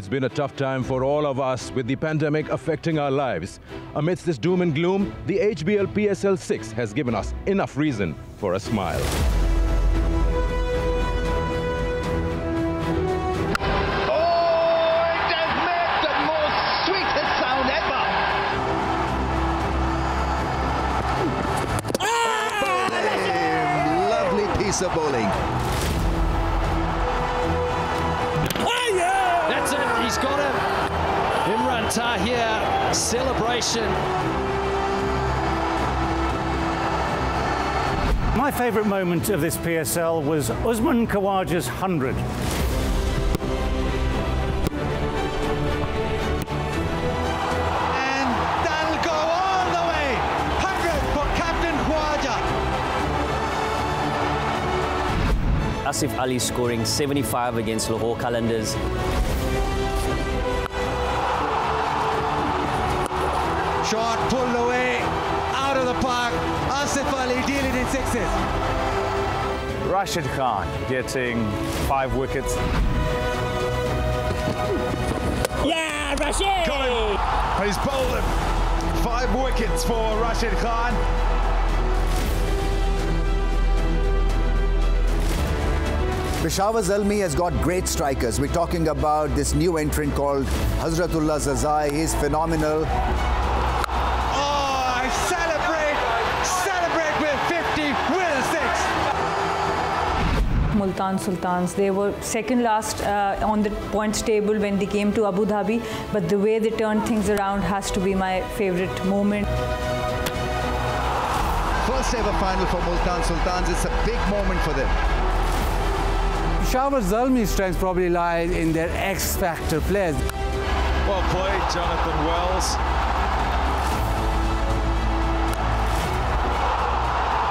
It's been a tough time for all of us, with the pandemic affecting our lives. Amidst this doom and gloom, the HBL PSL 6 has given us enough reason for a smile. Of bowling. Oh, yeah! That's it, he's got him. Imran Tahir, celebration. My favourite moment of this PSL was Usman Khawaja's 100. Asif Ali scoring 75 against Lahore Qalandars. Shot pulled away, out of the park. Asif Ali dealing in sixes. Rashid Khan getting 5 wickets. Yeah, Rashid! Got him. He's bowled him. 5 wickets for Rashid Khan. Peshawar Zalmi has got great strikers. We're talking about this new entrant called Hazratullah Zazai. He's phenomenal. Oh, celebrate! Celebrate with 50, with 6! Multan Sultans, they were second last on the points table when they came to Abu Dhabi, but the way they turned things around has to be my favourite moment. First ever final for Multan Sultans. It's a big moment for them. Peshawar Zalmi's strength probably lies in their X-factor players. Well played, Jonathan Wells.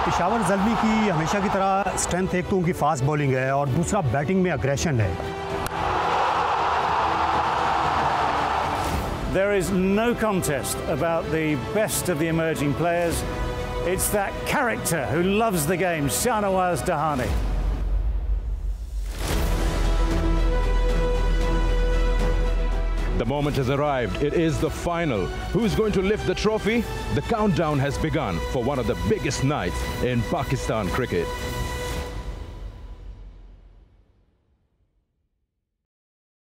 Peshawar Zalmi की हमेशा की तरह strength एक तो उनकी fast bowling है और दूसरा batting में aggression है. There is no contest about the best of the emerging players. It's that character who loves the game, Shahnawaz Dahani. The moment has arrived. It is the final. Who's going to lift the trophy? The countdown has begun for one of the biggest nights in Pakistan cricket.